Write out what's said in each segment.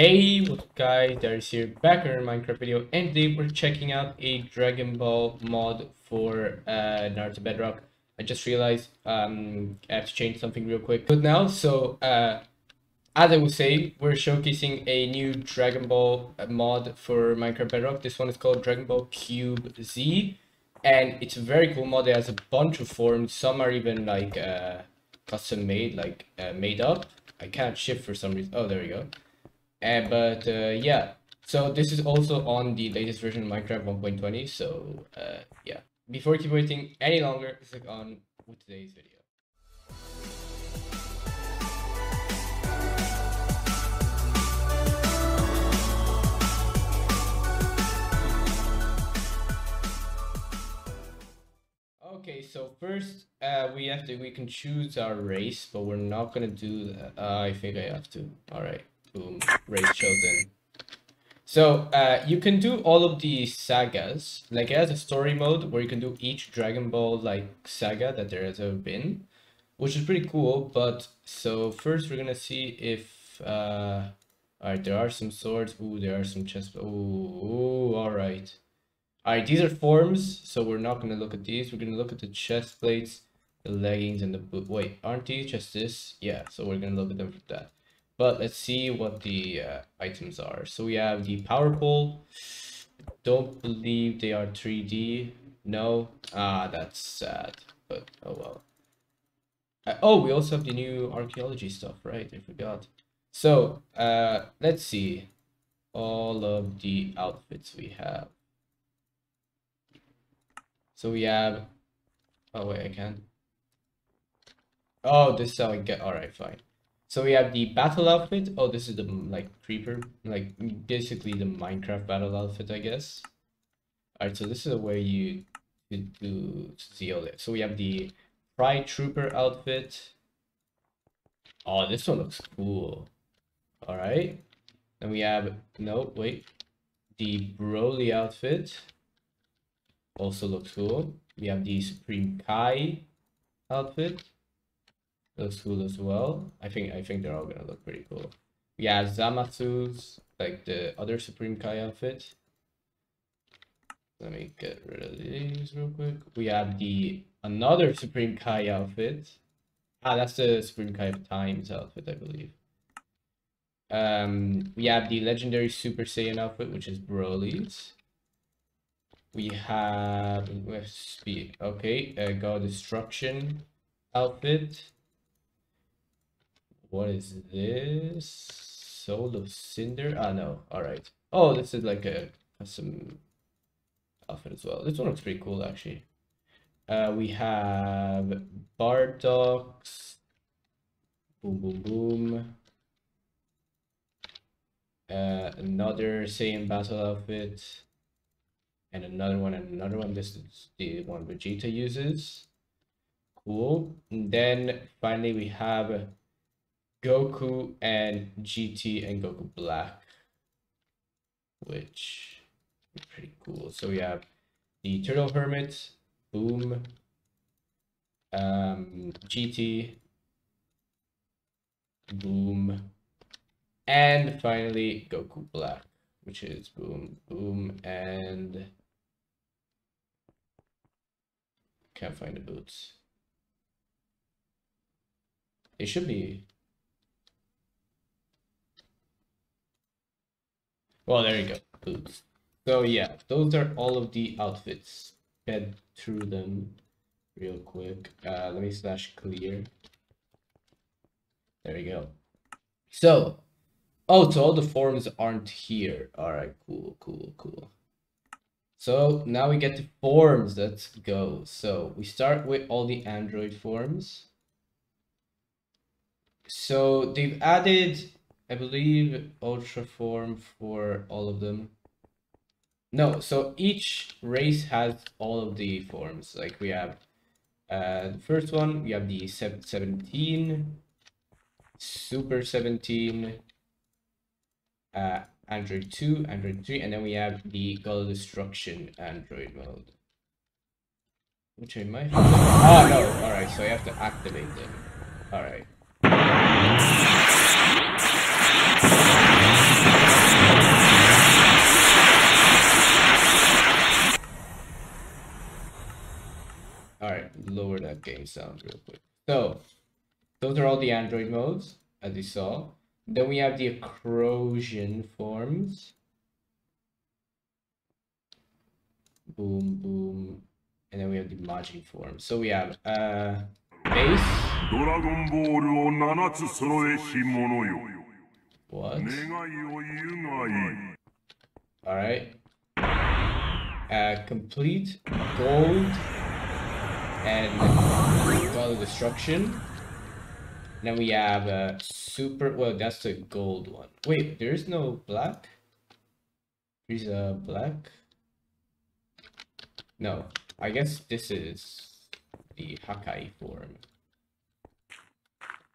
Hey, what's up guys, Darius here back in Minecraft video, and today we're checking out a Dragon Ball mod for Naruto Bedrock. I just realized I have to change something real quick. But now, as I was saying, we're showcasing a new Dragon Ball mod for Minecraft Bedrock. This one is called Dragon Ball Cube Z, and it's a very cool mod. It has a bunch of forms. Some are even like custom made, like made up. I can't shift for some reason. Oh, there we go. Yeah, so this is also on the latest version of Minecraft 1.20, so yeah. Before you keep waiting any longer, let's click on with today's video. Okay, so first we can choose our race, but we're not gonna do that. I think I have to. All right. Boom, race chosen. So you can do all of the sagas, like it has a story mode where you can do each Dragon Ball like saga that there has ever been, which is pretty cool. But so first we're gonna see if all right, there are some swords. Ooh, there are some chests. Ooh, all right, these are forms, so we're not gonna look at these. We're gonna look at the chest plates, the leggings, and the boot. Wait, aren't these just this? Yeah, so we're gonna look at them for that. But let's see what the items are. So we have the Power Pole. Don't believe they are 3D. No. Ah, that's sad. But oh well. Oh, we also have the new archaeology stuff, right? I forgot. So let's see all of the outfits we have. So we have. Oh wait, I can't. Oh, this is how I get. All right, fine. So we have the battle outfit. Oh, this is the like creeper, like basically the Minecraft battle outfit, I guess. All right, so this is the way you do see all that. So we have the Pride Trooper outfit. Oh, this one looks cool. All right, then we have the Broly outfit. Also looks cool. We have the Supreme Kai outfit. Looks cool as well. I think they're all gonna look pretty cool. Yeah, Zamasu's like the other Supreme Kai outfit. Let me get rid of these real quick. We have the another Supreme Kai outfit. Ah, that's the Supreme Kai of Times outfit, I believe. We have the legendary Super Saiyan outfit, which is Broly's. We have speed. Okay, God Destruction outfit. What is this? Soul of Cinder? Ah, no. All right. Oh, this is like a custom outfit as well. This one looks pretty cool, actually. We have Bardock's. Boom, boom, boom. Another Saiyan battle outfit. And another one, and another one. This is the one Vegeta uses. Cool. And then, finally, we have Goku and GT and Goku Black, which is pretty cool. So we have the Turtle Hermit, boom, GT, boom, and finally Goku Black, which is boom, boom, and can't find the boots. It should be. Well, there you go. Boots. So yeah, those are all of the outfits. Bed through them real quick. Let me slash clear. There we go. So, oh, so all the forms aren't here. All right, cool, cool, cool. So now we get the forms. Let's go. So we start with all the Android forms. So they've added, I believe, ultra form for all of them. No, so each race has all of the forms. Like we have the first one, we have the 17, Super 17, Android 2, Android 3, and then we have the God Destruction Android mode. Which I might have. Oh no, alright, so I have to activate them. Alright. that game sounds real quick. So those are all the Android modes, as you saw. Then we have the Acrosian forms. Boom, boom. And then we have the Majin forms. So we have base. What? Alright. Complete, gold, and well, destruction. Then we have super, well, that's the gold one. Wait, there is no black? There's a black? No, I guess this is the Hakai form.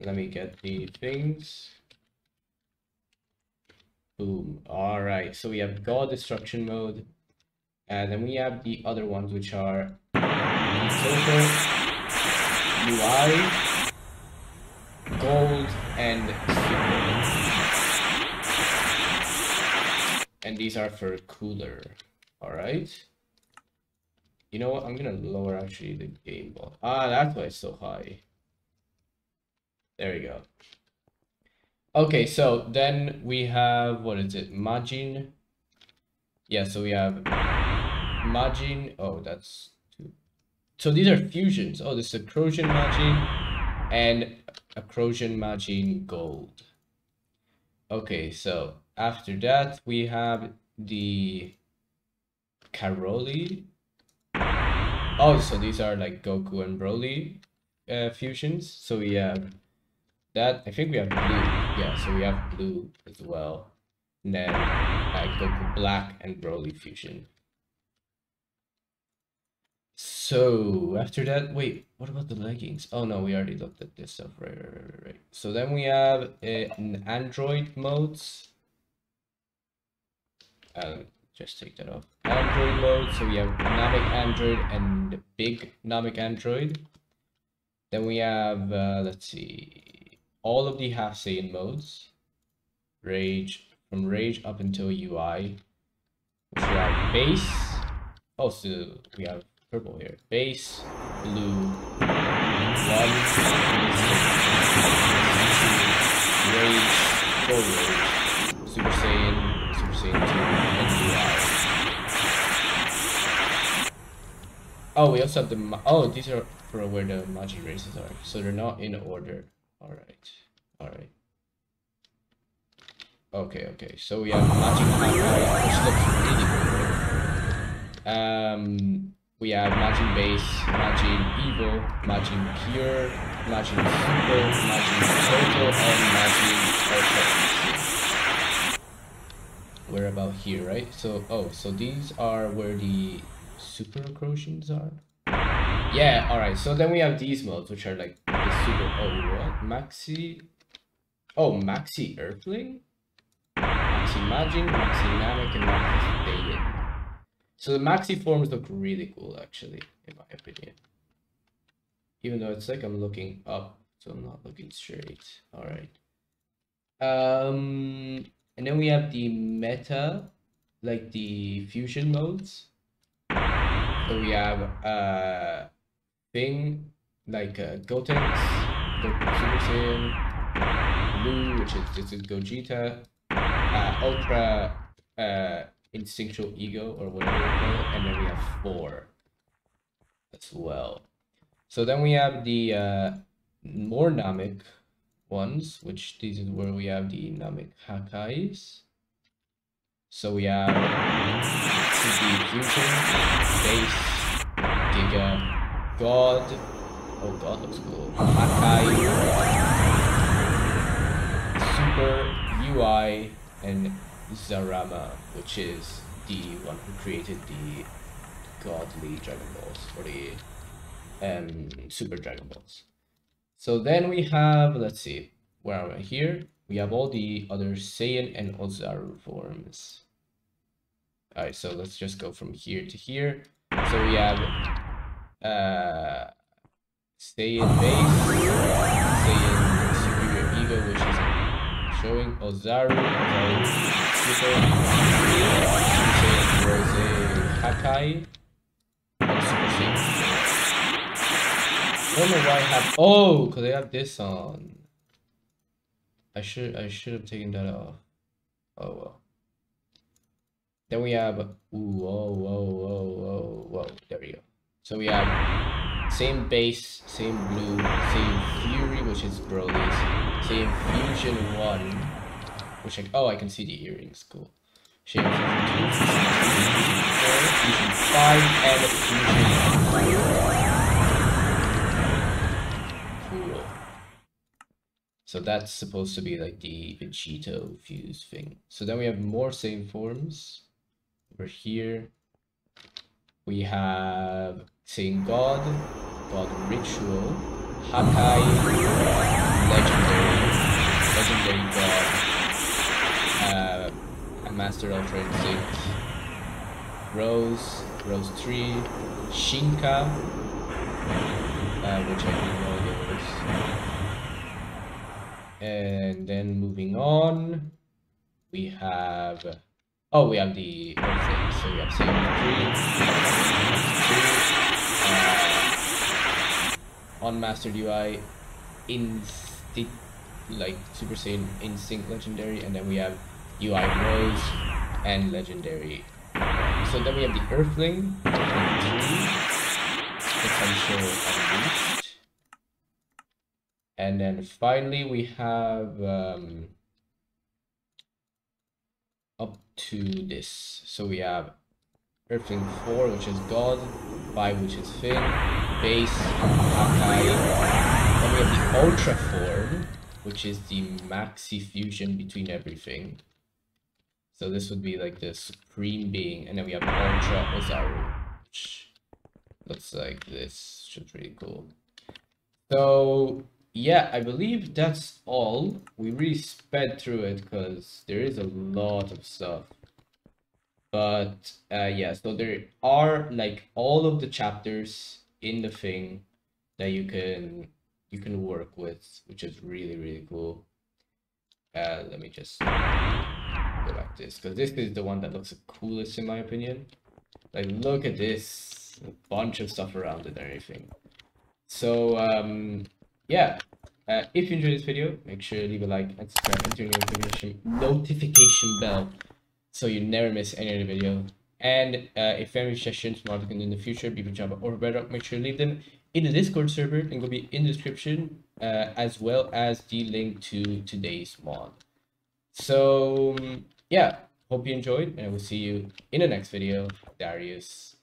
Let me get the things. Boom. All right, so we have God destruction mode. And then we have the other ones, which are Silver, UI, gold, and super. And these are for cooler. All right, you know what, I'm gonna lower actually the game ball. Ah, that's why it's so high. There we go. Okay, so then we have, what is it, Majin? Yeah, so we have Majin. Oh, that's two. So these are fusions. Oh, this is Acrosian Majin and Acrosian Majin Gold. Okay, so after that we have the Karoli. Oh, so these are like Goku and Broly fusions. So we have that. I think we have blue. Yeah, so we have blue as well. And then like Goku Black and Broly fusion. So after that, wait, what about the leggings? Oh no, we already looked at this stuff. Right. So then we have Android modes. Just take that off. Android mode. So we have Namek Android and the big Namek Android. Then we have let's see, all of the half Saiyan modes. Rage, from Rage up until UI. Which we have base. Oh, so we have purple here. Base, blue, white, rage, full rage, Super Saiyan 2, and UI. Oh, we also have the, oh, these are for where the Majin races are, so they're not in order. Alright, alright. Okay, okay, so we have Majin which looks really good. We have Majin Base, Majin Evil, Majin Pure, Majin Super, Majin Total, and Majin Ultra. We're about here, right? So, oh, so these are where the Super Acrosians are? Yeah, alright, so then we have these modes, which are like the Super, oh, what? Maxi, oh, Maxi Earthling? Maxi Majin, Maxi Namek, and Maxi Saiyan. So the maxi forms look really cool, actually, in my opinion. Even though it's like I'm looking up, so I'm not looking straight. All right. And then we have the meta, like the fusion modes. So we have thing like Gotenks, Super Saiyan, Blue, which is this is Gogeta, Ultra. Instinctual ego or whatever you call it, and then we have four as well. So then we have the more Namek ones, which these is where we have the Namek Hakais. So we have the fusion, base, Giga, God. Oh, God looks cool. Hakai, Super, UI, and Zarama, which is the one who created the godly Dragon Balls, or the Super Dragon Balls. So then we have, let's see, where am I here? We have all the other Saiyan and Ozaru forms. Alright, so let's just go from here to here. So we have Saiyan Base, Saiyan Superior Ego, which is showing Ozaru Super, Rose, Hakai, and Super Saiyan. don't know why I have. Oh, because they have this on. I should have taken that off. Oh well. Then we have. Ooh, whoa, whoa, whoa, whoa, whoa. There we go. So we have same base, same blue, same fury, which is Broly's, same fusion one, which I can see the earrings. Cool. Shape fusion 2, fusion 5, and fusion 4. Cool. So that's supposed to be like the Vegito fuse thing. So then we have more same forms. Over here, we have same god, god ritual, Hakai, legendary god, Master of Train 6, Rose, Rose 3, Shinka, which I don't know those. And then moving on, we have, oh, we have the other things. So we have Sage 3, on Master UI, Instinct, like Super Saiyan Instinct Legendary, and then we have UI Rose and Legendary. So then we have the Earthling, Potential Unleashed. And then finally we have up to this. So we have Earthling 4, which is God, 5, which is Finn, Base, Hakai. Then we have the Ultra Form, which is the maxi fusion between everything. So this would be like the Supreme Being, and then we have Ultra Ozaru, which looks like this, which is pretty cool. So yeah, I believe that's all. We really sped through it because there is a lot of stuff. But yeah, so there are like all of the chapters in the thing that you can work with, which is really, really cool. Let me just like this, because this is the one that looks the coolest in my opinion. Like, look at this, a bunch of stuff around it and everything. So yeah, if you enjoyed this video, make sure to leave a like and subscribe and turn your notification bell so you never miss any other video. And if you have any suggestions for content in the future, be it Java or Bedrock, make sure to leave them in the Discord server. Link will be in the description, as well as the link to today's mod. So yeah, hope you enjoyed, and we'll see you in the next video. Darius.